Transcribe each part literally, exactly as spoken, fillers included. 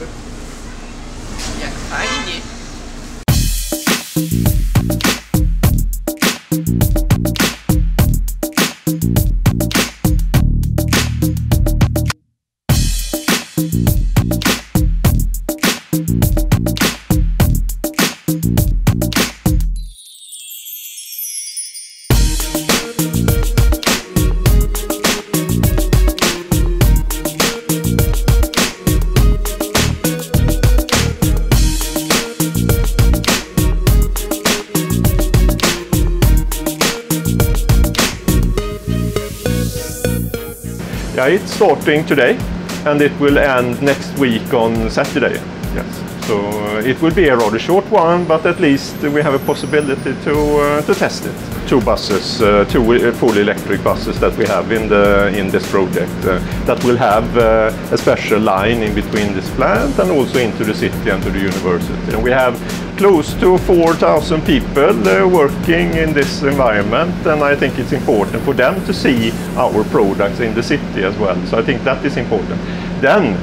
Jak fajnie. Yeah, it's starting today, and it will end next week on Saturday. Yes. So uh, it will be a rather short one, but at least we have a possibility to uh, to test it. Two buses, uh, two uh, full electric buses that we have in the in this project uh, that will have uh, a special line in between this plant and also into the city and to the university. And we have close to four thousand people uh, working in this environment, and I think it's important for them to see our products in the city as well. So I think that is important. Then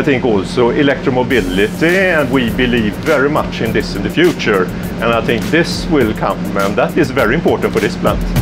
I think also electromobility, and we believe very much in this in the future, and I think this will come, and that is very important for this plant.